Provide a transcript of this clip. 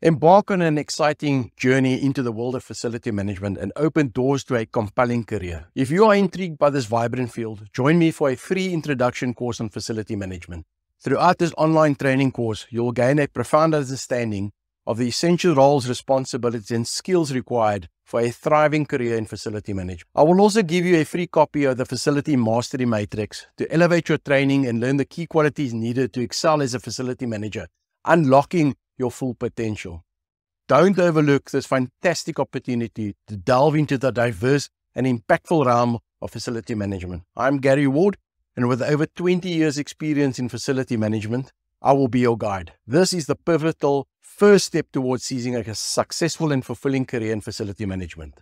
Embark on an exciting journey into the world of facility management and open doors to a compelling career. If you are intrigued by this vibrant field, join me for a free introduction course on facility management. Throughout this online training course, you will gain a profound understanding of the essential roles, responsibilities, and skills required for a thriving career in facility management. I will also give you a free copy of the Facility Mastery Matrix to elevate your training and learn the key qualities needed to excel as a facility manager, unlocking your full potential. Don't overlook this fantastic opportunity to delve into the diverse and impactful realm of facility management. I'm Gary Ward, and with over 20 years' experience in facility management, I will be your guide. This is the pivotal first step towards seizing a successful and fulfilling career in facility management.